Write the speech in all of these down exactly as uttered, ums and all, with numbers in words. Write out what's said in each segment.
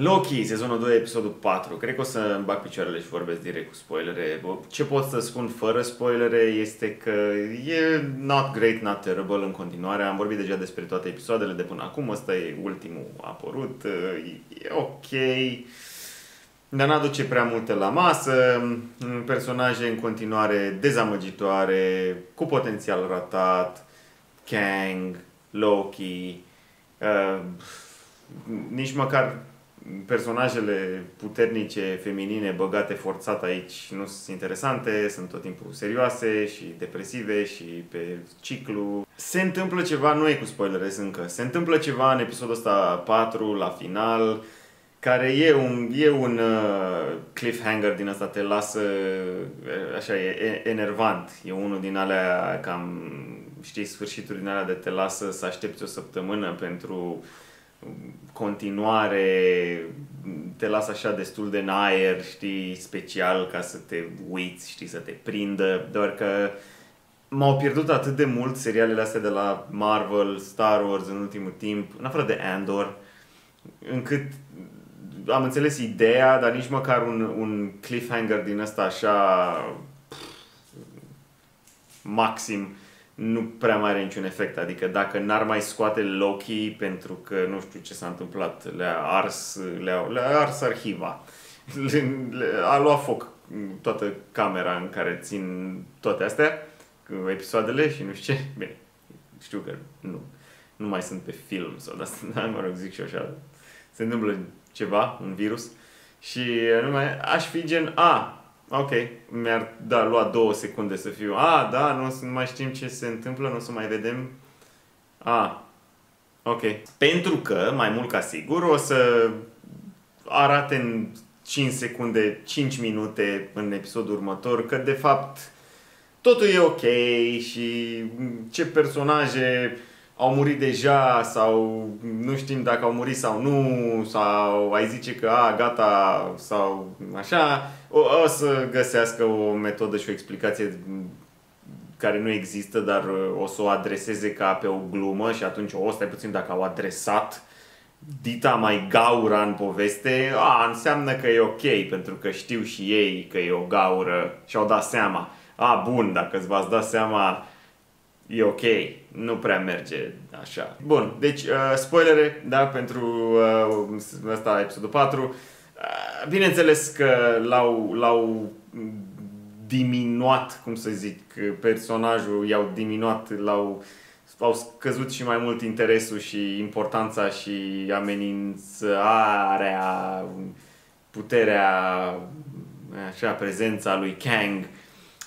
Loki, sezonul doi, episodul patru. Cred că o să îmi bag picioarele și vorbesc direct cu spoilere. Ce pot să spun fără spoilere este că e not great, not terrible în continuare. Am vorbit deja despre toate episoadele de până acum. Ăsta e ultimul apărut. E ok. Dar n-aduce prea multe la masă. Personaje în continuare dezamăgitoare, cu potențial ratat. Kang, Loki. Uh, nici măcar personajele puternice, feminine, băgate forțat aici nu sunt interesante, sunt tot timpul serioase și depresive și pe ciclu. Se întâmplă ceva, nu e cu spoilere încă, se întâmplă ceva în episodul ăsta patru, la final, care e un, e un uh, cliffhanger din ăsta, te lasă, așa, e enervant. E unul din alea, cam, știi, sfârșituri din alea de te lasă să aștepți o săptămână pentru continuare, te lasă așa destul de în aer, știi, special ca să te uiți, știi, să te prindă, doar că m-au pierdut atât de mult serialele astea de la Marvel, Star Wars în ultimul timp, în afară de Andor, încât am înțeles ideea, dar nici măcar un, un cliffhanger din ăsta așa pff, maxim nu prea mai are niciun efect, adică dacă n-ar mai scoate Loki pentru că nu știu ce s-a întâmplat, le-a ars, le-a le ars arhiva, le, le, a luat foc toată camera în care țin toate astea, episoadele și nu știu ce, bine, știu că nu, nu mai sunt pe film sau de asta, dar mă rog, zic și așa, se întâmplă ceva, un virus și nu mai, aș fi gen, a, ok, mi-ar da, lua două secunde să fiu, a, da, nu, nu mai știm ce se întâmplă, nu o să mai vedem, a, ok. Pentru că, mai mult ca sigur, o să arate în cinci secunde, cinci minute în episodul următor, că de fapt totul e ok și ce personaje au murit deja sau nu știm dacă au murit sau nu, sau ai zice că a, gata, sau așa, o, o să găsească o metodă și o explicație care nu există, dar o să o adreseze ca pe o glumă și atunci o, stai puțin, dacă au adresat dita mai gaură în poveste, a, înseamnă că e ok, pentru că știu și ei că e o gaură și au dat seama. A, bun, dacă v-ați dat seama, e ok, nu prea merge așa. Bun, deci uh, spoilere, da, pentru uh, asta episodul patru. Uh, bineînțeles că l-au diminuat, cum să zic, personajul, i-au diminuat, l-au au scăzut și mai mult interesul și importanța și amenințarea, puterea, așa, prezența lui Kang,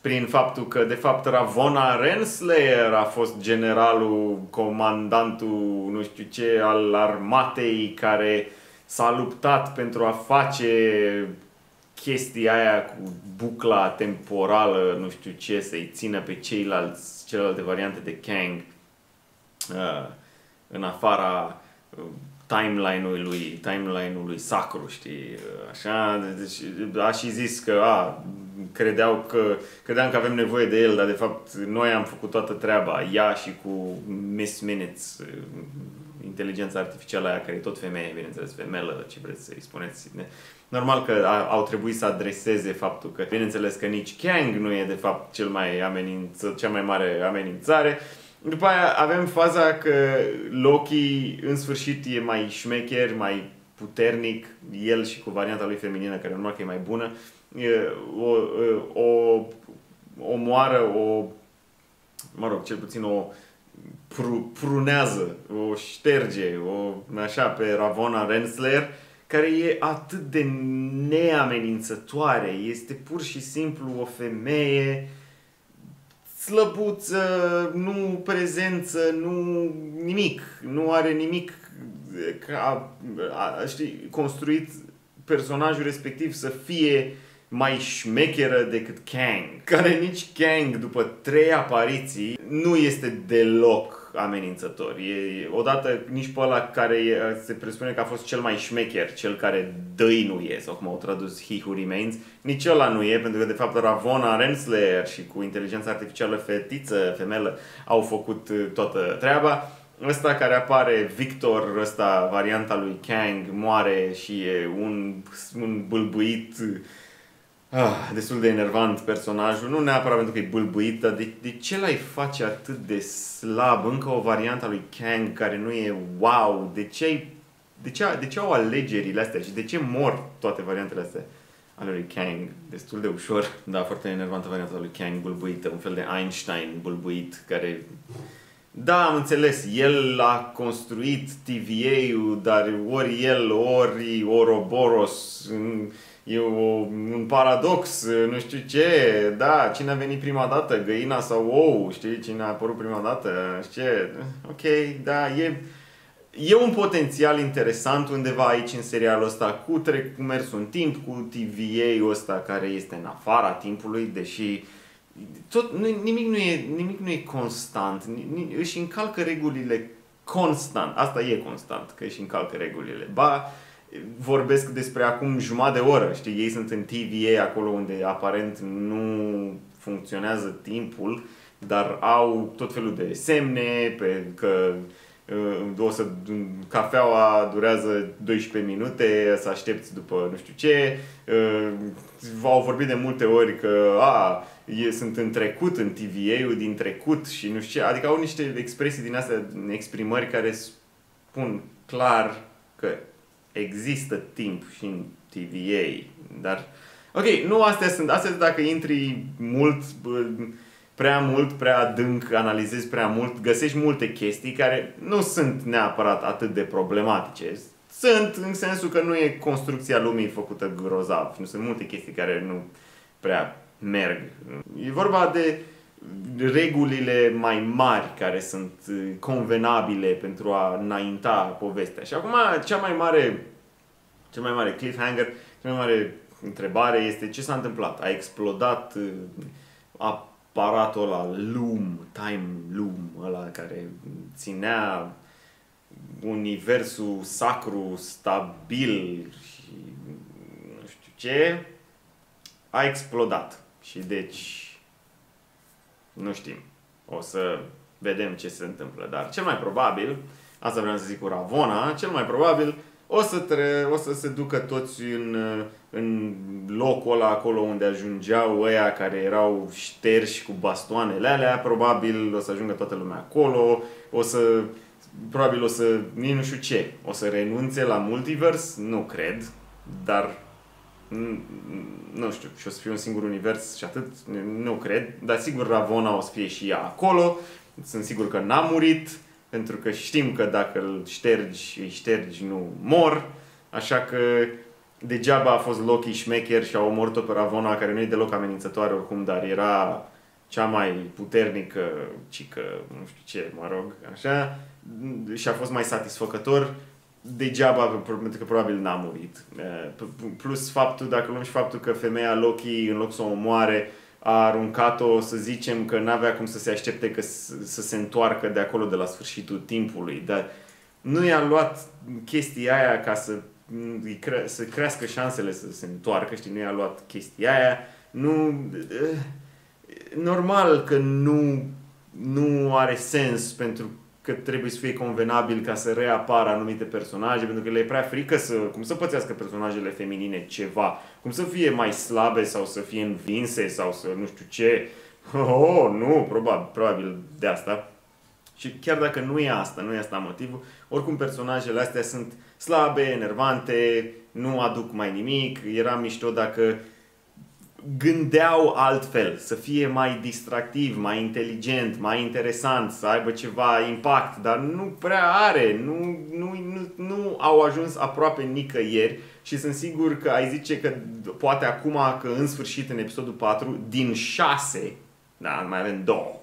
prin faptul că, de fapt, Ravonna Renslayer a fost generalul, comandantul, nu știu ce, al armatei care s-a luptat pentru a face chestia aia cu bucla temporală, nu știu ce, să-i țină pe ceilalți, celelalte variante de Kang în afara timeline-ului lui, timeline-ului lui sacru, știi, așa, deci a și zis că, a, credeau că, credeam că avem nevoie de el, dar de fapt noi am făcut toată treaba, ea și cu Miss Minutes, inteligența artificială aia care e tot femeie, bineînțeles, femelă, ce vreți să-i spuneți. Normal că au trebuit să adreseze faptul că, bineînțeles că nici Kang nu e de fapt cel mai amenință, cea mai mare amenințare. După aia avem faza că Loki în sfârșit e mai șmecher, mai puternic, el și cu varianta lui feminină, care normal că e mai bună, o, o, o moară, o, mă rog, cel puțin o pru, prunează, o șterge, o, așa, pe Ravonna Renslayer, care e atât de neamenințătoare, este pur și simplu o femeie slăbuță, nu prezență, nu nimic, nu are nimic ca, a, știi, construit personajul respectiv să fie mai șmecheră decât Kang, care nici Kang după trei apariții nu este deloc amenințător. E, odată nici pe ăla care e, se presupune că a fost cel mai șmecher, cel care dăinuie, sau cum au tradus He Who Remains, nici ăla nu e, pentru că de fapt Ravonna Renslayer și cu inteligența artificială fetiță, femelă, au făcut toată treaba. Ăsta care apare, Victor, ăsta, varianta lui Kang, moare și e un, un bâlbuit, ah, destul de enervant personajul. Nu neapărat pentru că e bâlbuit, dar de, de ce l-ai face atât de slab? Încă o variantă a lui Kang care nu e wow. De ce, de ce, de ce au alegerile astea și de ce mor toate variantele astea ale lui Kang? Destul de ușor. Da, foarte enervantă varianta lui Kang, bâlbuită, un fel de Einstein bâlbuit care... Da, am înțeles, el a construit T V A-ul, dar ori el, ori Ouroboros, e un paradox, nu știu ce, da, cine a venit prima dată, găina sau ou, știi, cine a apărut prima dată, știi ce, ok, da, e, e un potențial interesant undeva aici în serialul ăsta, cu, cu mersul în timp, cu T V A-ul ăsta care este în afara timpului, deși... Tot, nimic, nu e, nimic nu e constant, își încalcă regulile constant, asta e constant, că își încalcă regulile. Ba, vorbesc despre acum jumătate de oră, știi, ei sunt în T V A acolo unde aparent nu funcționează timpul, dar au tot felul de semne, pe că o să, cafeaua durează doisprezece minute, să aștepți după nu știu ce. V-au vorbit de multe ori că a, e, sunt în trecut, în T V A-ul din trecut și nu știu ce. Adică au niște expresii din astea, exprimări care spun clar că există timp și în T V A. Dar, ok, nu astea sunt. Astea dacă intri mult... prea mult, prea adânc, analizezi prea mult, găsești multe chestii care nu sunt neapărat atât de problematice. Sunt în sensul că nu e construcția lumii făcută grozav. Nu sunt multe chestii care nu prea merg. E vorba de regulile mai mari care sunt convenabile pentru a înainta povestea. Și acum cea mai mare, cea mai mare cliffhanger, cea mai mare întrebare este ce s-a întâmplat? A explodat a aparatul ăla, Loom, Time Loom, ăla care ținea universul sacru stabil și nu știu ce, a explodat. Și deci, nu știm. O să vedem ce se întâmplă. Dar cel mai probabil, asta vreau să zic cu Ravonna, cel mai probabil o să, tre o să se ducă toți în, în locul ăla acolo unde ajungeau ăia care erau șterși cu bastoanele alea. Probabil o să ajungă toată lumea acolo. O să... Probabil o să... nici nu știu ce. O să renunțe la multivers? Nu cred. Dar... nu știu. Și o să fie un singur univers și atât? Nu cred. Dar sigur Ravonna o să fie și ea acolo. Sunt sigur că n-a murit. Pentru că știm că dacă îl ștergi, îi ștergi, nu mor. Așa că degeaba a fost Loki șmecher și a omorât-o pe Ravonna, care nu e deloc amenințătoare oricum, dar era cea mai puternică cică, nu știu ce, mă rog, așa. Și a fost mai satisfăcător. Degeaba, pentru că probabil n-a murit. Plus faptul, dacă luăm și faptul că femeia Loki, în loc să o omoare, a aruncat-o, să zicem, că n-avea cum să se aștepte că să se întoarcă de acolo de la sfârșitul timpului. Dar nu i-a luat chestia aia ca să, cre să crească șansele să se întoarcă, știi? Nu i-a luat chestia aia. Nu... Normal că nu, nu are sens, pentru că trebuie să fie convenabil ca să reapară anumite personaje, pentru că le e prea frică să... Cum să pățească personajele feminine ceva? Cum să fie mai slabe sau să fie învinse sau să nu știu ce? Oh, nu, probabil, probabil de asta. Și chiar dacă nu e asta, nu e asta motivul, oricum personajele astea sunt slabe, enervante, nu aduc mai nimic. Era mișto dacă gândeau altfel, să fie mai distractiv, mai inteligent, mai interesant, să aibă ceva impact, dar nu prea are, nu, nu, nu, nu au ajuns aproape nicăieri și sunt sigur că ai zice că poate acum, că în sfârșit în episodul patru, din șase, da, mai avem două,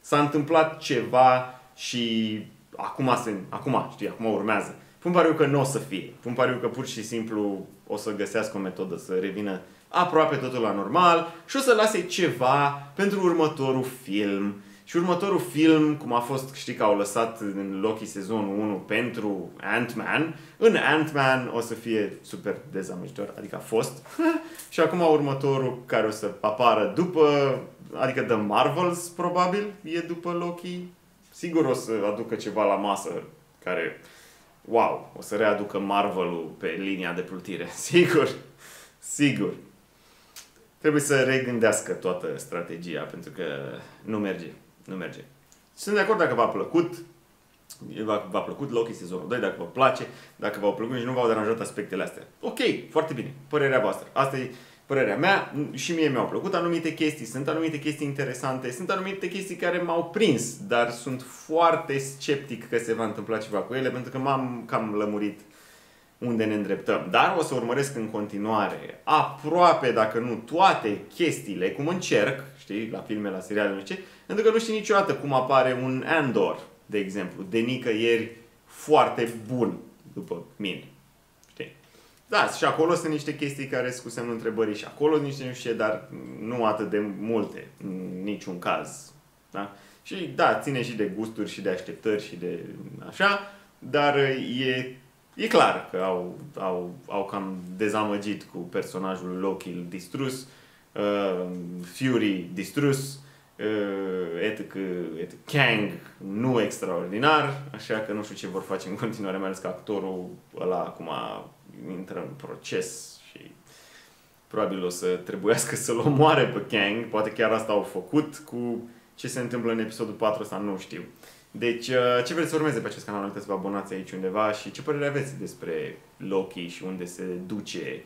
s-a întâmplat ceva și acum, se, acum, știi, acum urmează. Pun pariu că nu o să fie, pun pariu că pur și simplu o să găsească o metodă să revină aproape totul la normal și o să lase ceva pentru următorul film. Și următorul film, cum a fost, știi că au lăsat în Loki sezonul unu pentru Ant-Man, în Ant-Man o să fie super dezamăgitor, adică a fost. Și acum următorul care o să apară după, adică The Marvels probabil, e după Loki sigur o să aducă ceva la masă care, wow, o să readucă Marvel-ul pe linia de plutire. Sigur, sigur. Trebuie să regândească toată strategia, pentru că nu merge, nu merge. Sunt de acord dacă v-a plăcut, v-a plăcut Loki sezonul doi, dacă vă place, dacă v-au plăcut și nu v-au deranjat aspectele astea. Ok, foarte bine, părerea voastră. Asta e părerea mea și mie mi-au plăcut anumite chestii, sunt anumite chestii interesante, sunt anumite chestii care m-au prins, dar sunt foarte sceptic că se va întâmpla ceva cu ele, pentru că m-am cam lămurit unde ne îndreptăm. Dar o să urmăresc în continuare aproape, dacă nu toate chestiile, cum încerc, știi, la filme, la seriale, nu știu ce, pentru că nu știi niciodată cum apare un Andor, de exemplu, de nicăieri foarte bun, după mine. Știi? Da, și acolo sunt niște chestii care sunt cu semnul întrebării și acolo niște nu știu ce, dar nu atât de multe, în niciun caz. Da? Și da, ține și de gusturi și de așteptări și de așa, dar e... E clar că au, au, au cam dezamăgit cu personajul Loki distrus, uh, Fury distrus, uh, etic, etic, Kang nu extraordinar, așa că nu știu ce vor face în continuare, mai ales că actorul ăla acum intră în proces și probabil o să trebuiască să-l omoare pe Kang, poate chiar asta au făcut. Cu ce se întâmplă în episodul patru ăsta nu știu. Deci, ce vreți să urmeze pe acest canal, nu uitați să vă abonați aici undeva și ce părere aveți despre Loki și unde se duce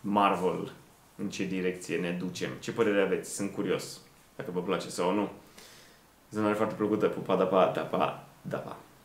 Marvel, în ce direcție ne ducem. Ce părere aveți? Sunt curios dacă vă place sau nu. Zonare foarte plăcută, pupa, da, pa, da, pa, da, pa.